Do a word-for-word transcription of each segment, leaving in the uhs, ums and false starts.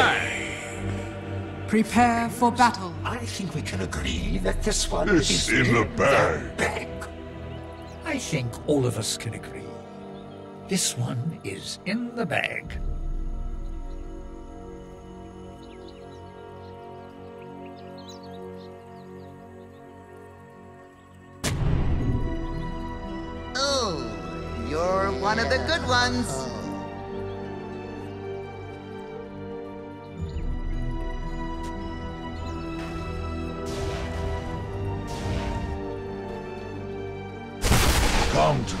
bag. Prepare for battle. I think we can agree that this one is, is in, in the bag. the bag. I think all of us can agree. This one is in the bag. Oh, you're one of the good ones. Come to me.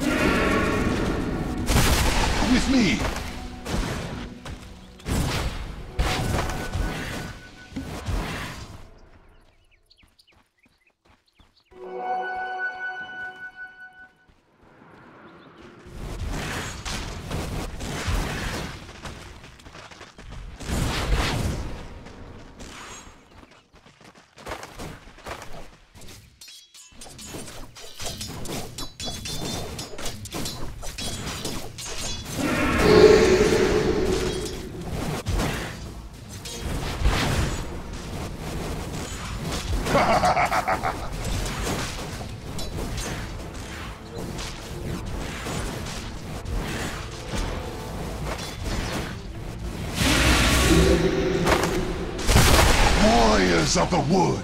Come with me. Warriors of the wood.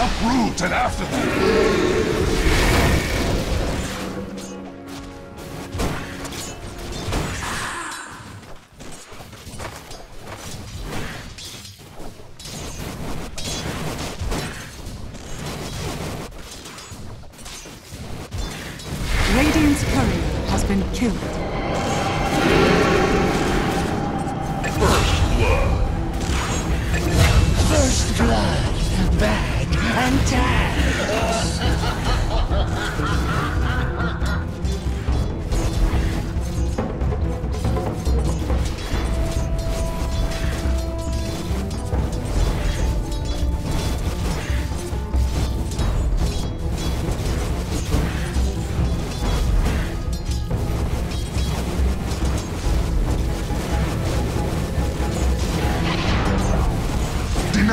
Uproot and after them. Radiant's courier has been killed. First blood. First blood, bag and Dire's top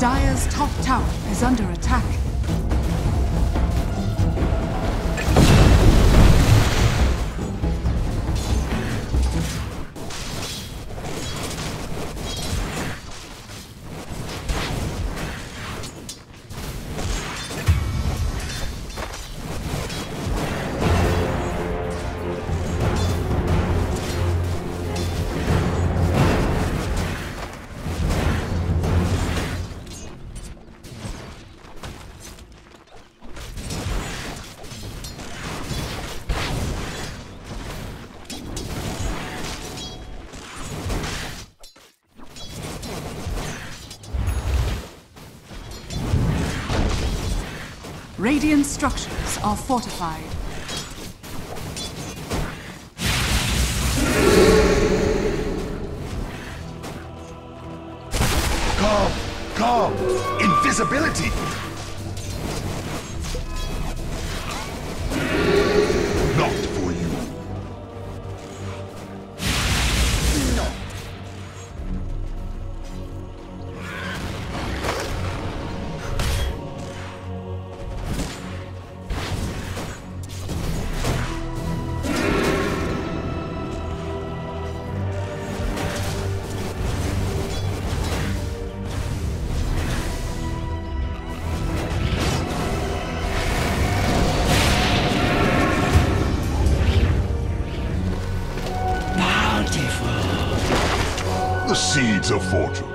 Dire's top tower is under attack. Radiant structures are fortified. Calm! Calm! Invisibility! Not for you. No. The seeds of fortune.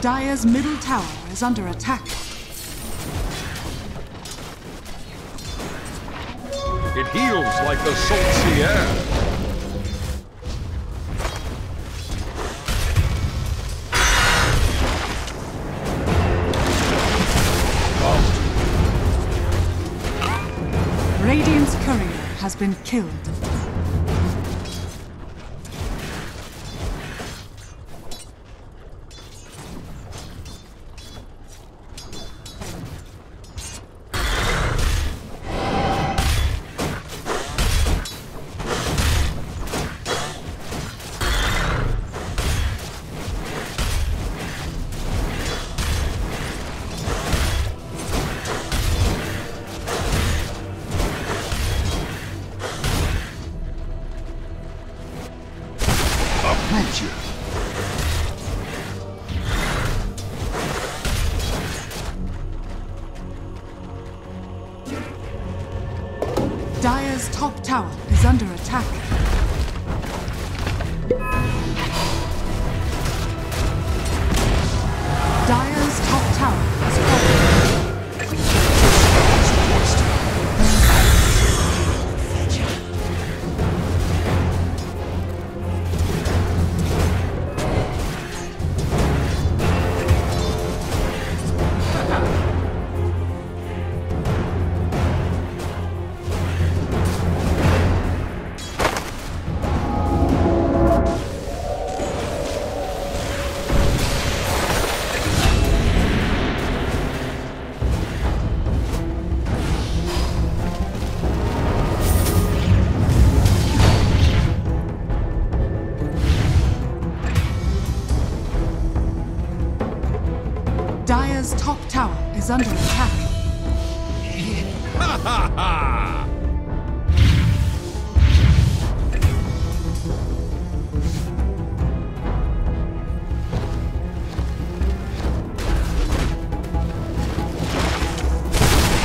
Dire's middle tower is under attack. It heals like the salt sea air. Radiant's courier has been killed. Dire's top tower is under attack. Dire's top tower is Dire's top tower is under attack. Ha ha ha!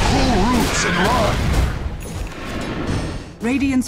Pull roots and run! Radiant's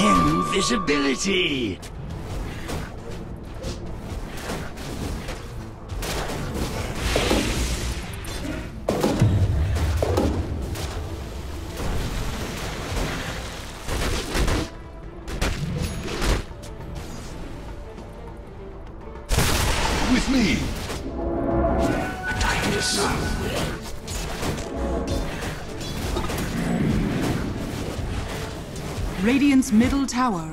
Invisibility! with me! The time is up. Radiant's middle tower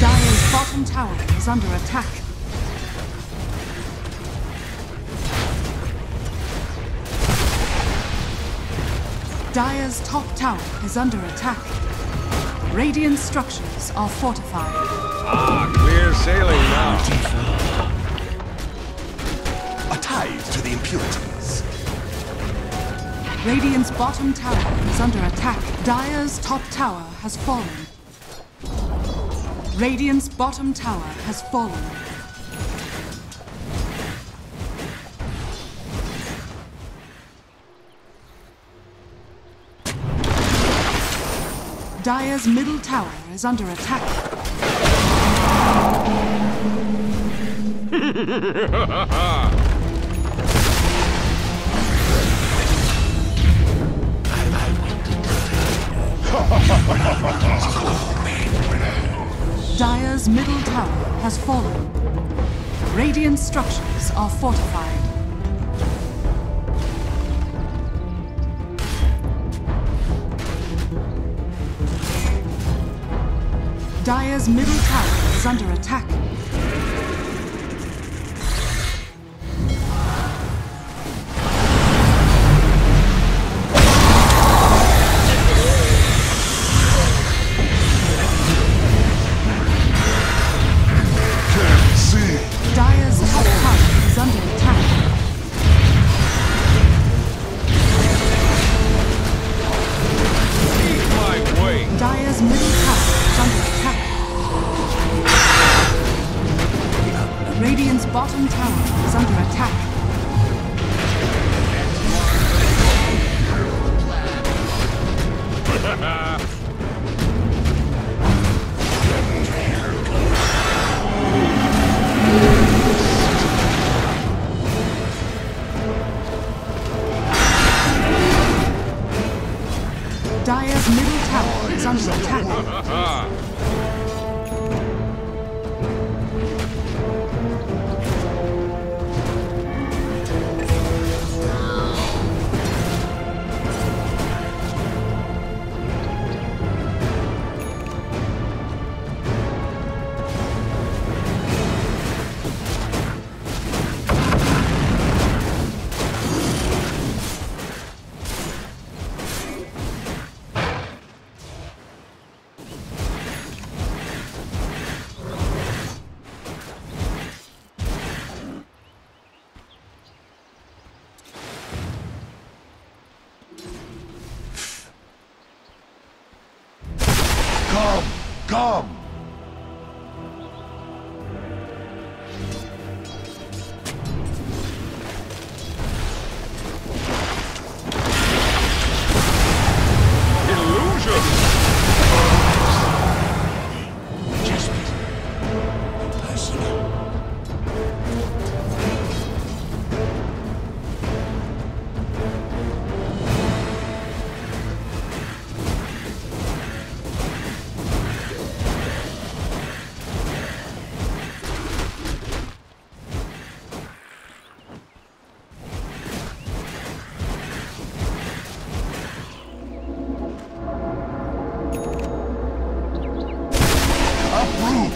Dire's bottom tower is under attack. Dire's top tower is under attack. Radiant structures are fortified. Ah, clear sailing now. A tide to the impurities. Radiant's bottom tower is under attack. Dire's top tower has fallen. Radiant's bottom tower has fallen. Dire's middle tower is under attack. Dire's middle tower has fallen. Radiant structures are fortified. Dire's middle tower is under attack. Dire's middle tower is under attack. Come!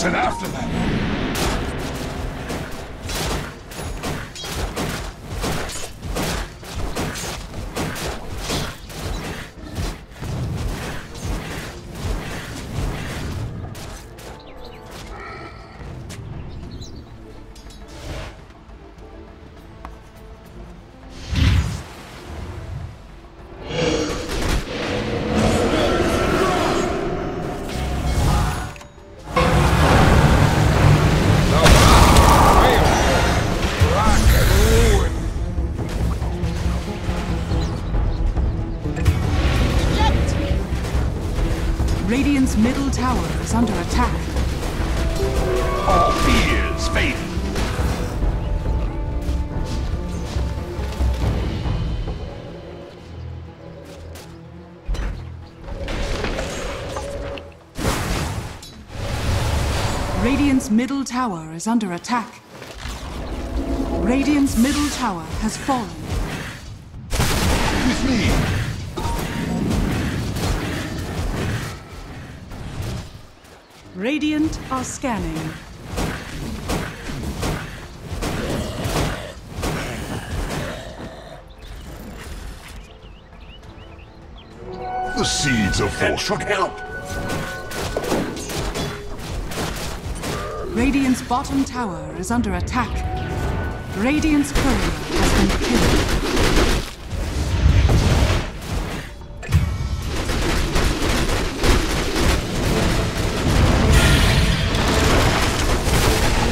And after that, Radiant's middle tower is under attack. All fears faith. Radiant's middle tower is under attack. Radiant's middle tower has fallen. With me. Radiant are scanning. The seeds of force should help. Radiant's bottom tower is under attack. Radiant's courier has been killed.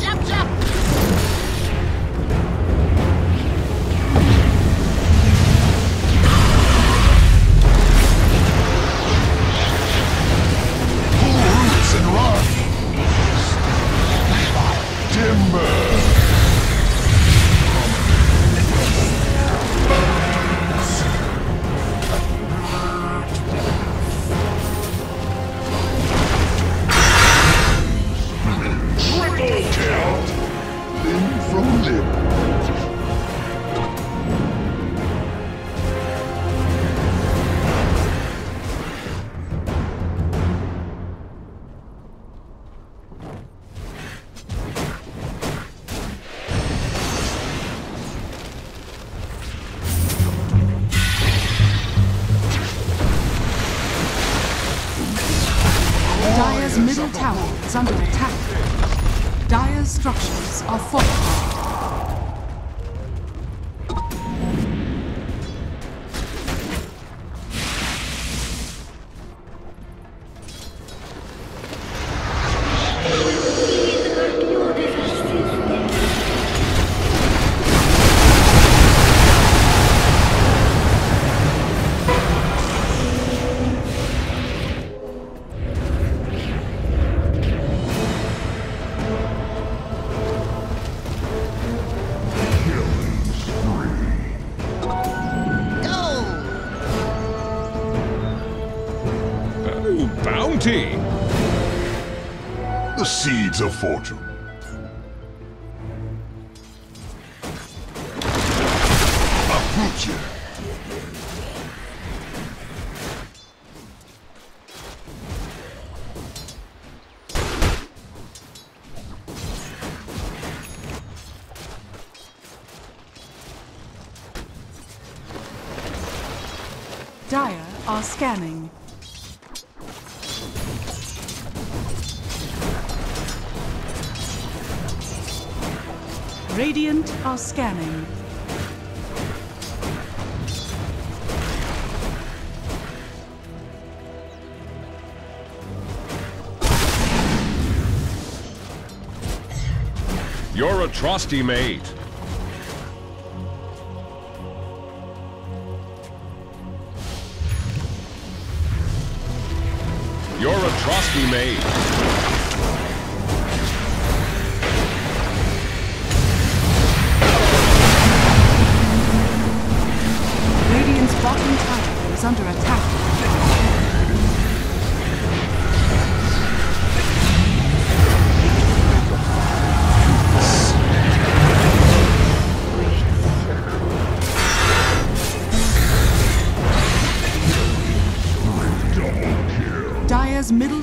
Jump, jump! Pull roots and run! Timber! Dire's middle tower is under attack. Dire's structures are fortified. The seeds of fortune. Uproot you. Dire are scanning. Radiant are scanning. You're a trusty mate. You're a trusty mate. Bottom tower is under attack. Dire's middle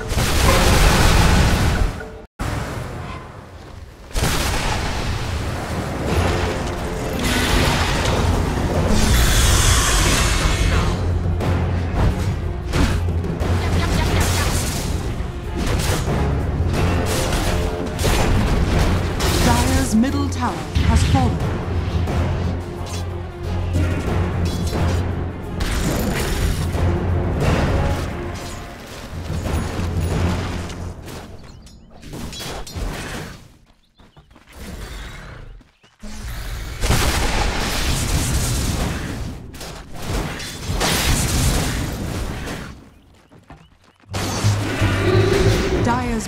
Dire's middle tower has fallen. Dire's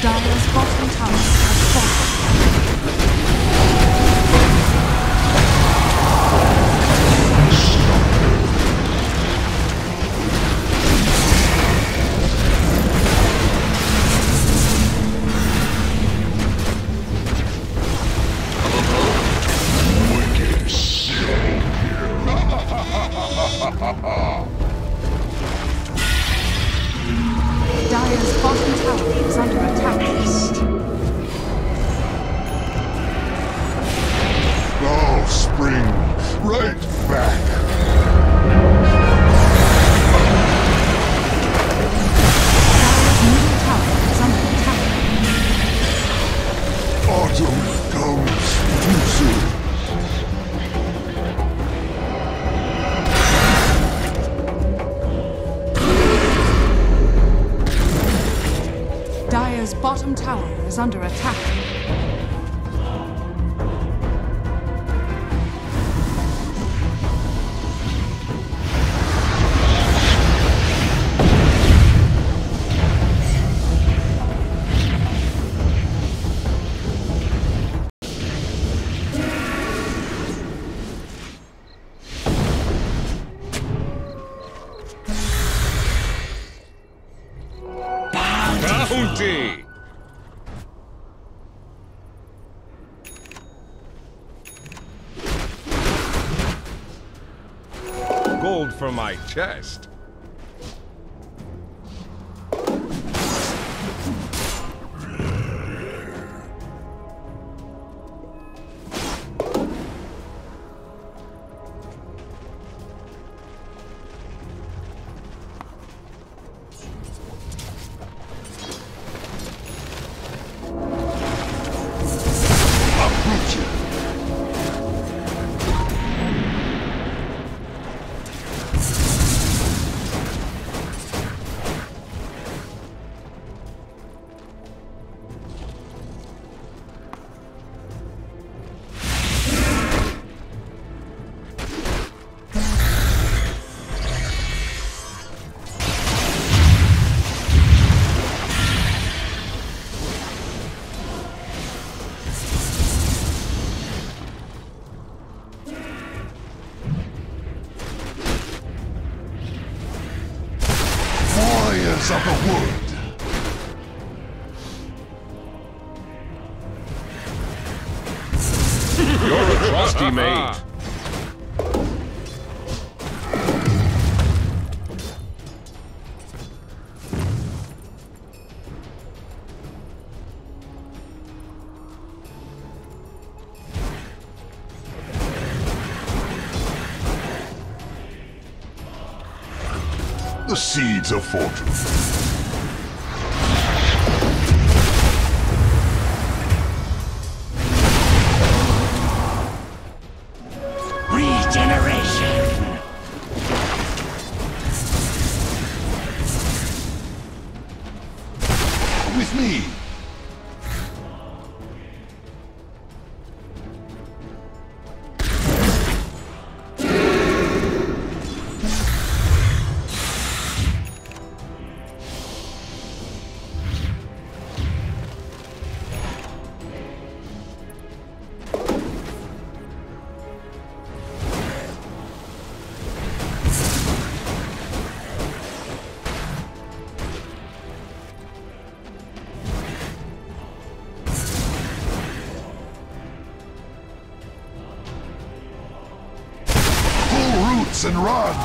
Dire's bottom tower has Dire's bottom tower is under attack. Oh, spring right back. Dyer's bottom tower is under attack. Bounty! Gold for my chest. Of the wood. You're a trusty mate. The seeds of fortune. And run!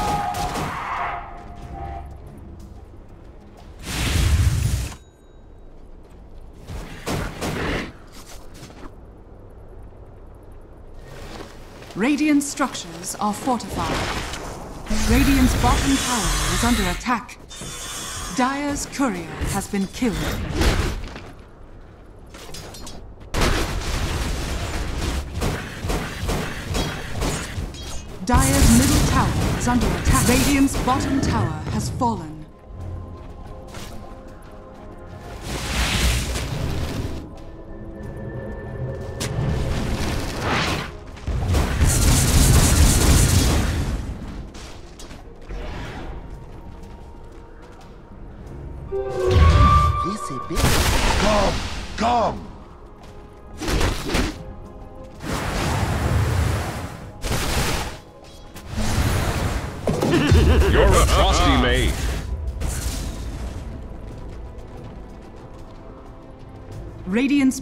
Radiant structures are fortified. Radiant's bottom tower is under attack. Dyer's courier has been killed. Dyer's middle tower is under attack. Radiant's bottom tower has fallen. Come! Come! You're a trusty mate. Radiant's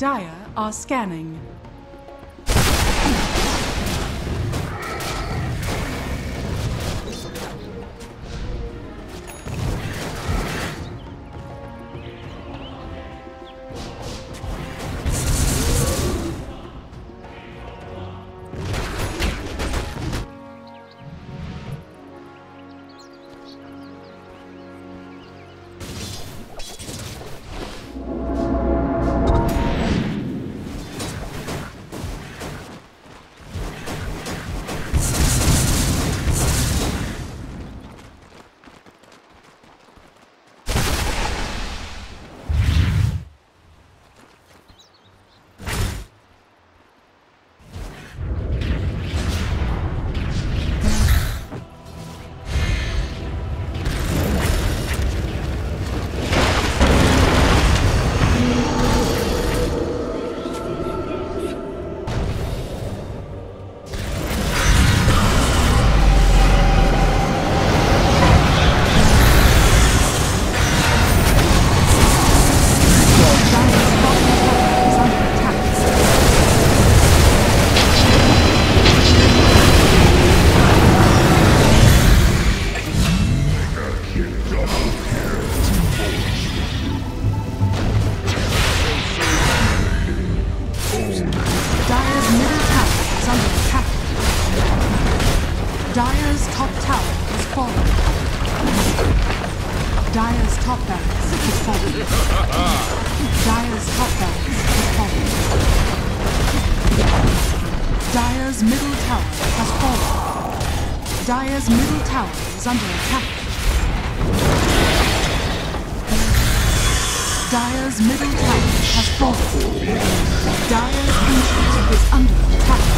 Dire are scanning. Dire's middle tower is under attack. Dire's middle tower has fallen. Dire's ancient is under attack.